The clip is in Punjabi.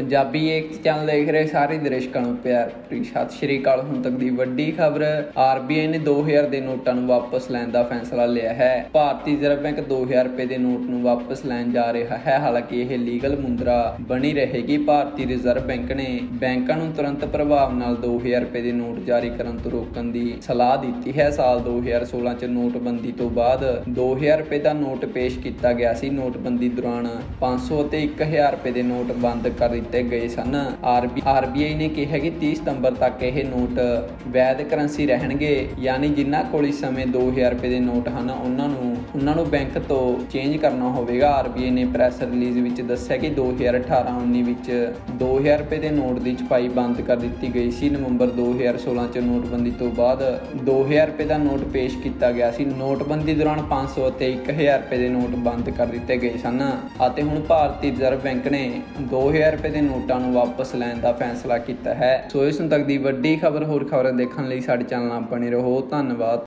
ਪੰਜਾਬੀ ਏਕ ਚੈਨਲ ਦੇਖ ਰਹੇ ਸਾਰੇ ਦਰਸ਼ਕਾਂ ਨੂੰ ਪਿਆਰ ਭਰੀ ਸਤਿ ਸ਼੍ਰੀ ਅਕਾਲ। ਹੁਣ ਤੱਕ ਦੀ ਵੱਡੀ ਖਬਰ, ਆਰਬੀਆਈ ਨੇ 2000 ਦੇ ਨੋਟਾਂ ਨੂੰ ਵਾਪਸ ਲੈਣ ਦਾ ਫੈਸਲਾ ਲਿਆ ਹੈ। ਭਾਰਤੀ ਰਿਜ਼ਰਵ ਬੈਂਕ 2000 ਰੁਪਏ ਦੇ ਨੋਟ ਨੂੰ ਵਾਪਸ ਲੈਣ ਜਾ ਰਿਹਾ ਹੈ। ਹਾਲਾਂਕਿ ਇਹ ਲੀਗਲ ਮੁੰਦਰਾ ਬਣੀ ਰਹੇਗੀ। ਭਾਰਤੀ ਰਿਜ਼ਰਵ ਬੈਂਕ ਨੇ ਬੈਂਕਾਂ ਨੂੰ ਤੁਰੰਤ ਪ੍ਰਭਾਵ ਨਾਲ 2000 ਰੁਪਏ ਦੇ ਨੋਟ ਜਾਰੀ ਕਰਨ ਤੋਂ ਰੋਕਣ ਦੀ ਸਲਾਹ ਦਿੱਤੀ ਹੈ। ਸਾਲ 2016 ਚ ਨੋਟਬੰਦੀ ਤੋਂ ਬਾਅਦ 2000 ਰੁਪਏ ਦਾ ਨੋਟ ਪੇਸ਼ ਕੀਤਾ ਗਿਆ ਸੀ। ਨੋਟਬੰਦੀ ਦੌਰਾਨ 500 ਅਤੇ 1000 ਰੁਪਏ ਦੇ ਨੋਟ ਬੰਦ ਕਰ ਦਿੱਤੇ ਗਏ ਸਨ। ਆਰਬੀਆਈ ਨੇ ਕਿਹਾ ਕਿ 30 ਸਤੰਬਰ ਤੱਕ ਇਹ ਨੋਟ ਵੈਧ ਕਰੰਸੀ ਰਹਿਣਗੇ, ਯਾਨੀ ਜਿਨ੍ਹਾਂ ਕੋਲ ਇਸ ਸਮੇਂ 2000 ਰੁਪਏ ਦੇ ਨੋਟ ਹਨ ਉਹਨਾਂ ਨੂੰ ਬੈਂਕ ਤੋਂ ਚੇਂਜ ਕਰਨਾ ਹੋਵੇਗਾ। ਆਰਬੀਆਈ ਨੇ ਪ੍ਰੈਸ ਰਿਲੀਜ਼ ਵਿੱਚ ਦੱਸਿਆ ਕਿ 2018-19 ਵਿੱਚ 2000 ਰੁਪਏ ਦੇ ਨੋਟ ਦੀ ਛਪਾਈ ਬੰਦ ਕਰ ਦਿੱਤੀ ਗਈ ਸੀ। ਨਵੰਬਰ 2016 ਚ ਨੋਟਬੰਦੀ ਤੋਂ ਬਾਅਦ 2000 ਰੁਪਏ ਦਾ ਨੋਟ ਪੇਸ਼ ਕੀਤਾ ਗਿਆ ਸੀ। ਨੋਟਬੰਦੀ ਦੌਰਾਨ 500 ਅਤੇ 1000 ਰੁਪਏ ਦੇ ਨੋਟ ਬੰਦ ਕਰ ਦਿੱਤੇ ਗਏ ਸਨ ਅਤੇ ਹੁਣ ਭਾਰਤੀ ਰਿਜ਼ਰਵ ਬੈਂਕ ਨੇ 2000 ਰੁਪਏ ਦੇ ਨੋਟਾਂ ਨੂੰ ਵਾਪਸ ਲੈਣ ਦਾ ਫੈਸਲਾ ਕੀਤਾ ਹੈ। ਸੋ ਇਸ ਤੱਕ ਦੀ ਵੱਡੀ ਖਬਰ। ਹੋਰ ਖਬਰਾਂ ਦੇਖਣ ਲਈ ਸਾਡੇ ਚੈਨਲ ਨਾਲ ਬਣੇ ਰਹੋ। ਧੰਨਵਾਦ।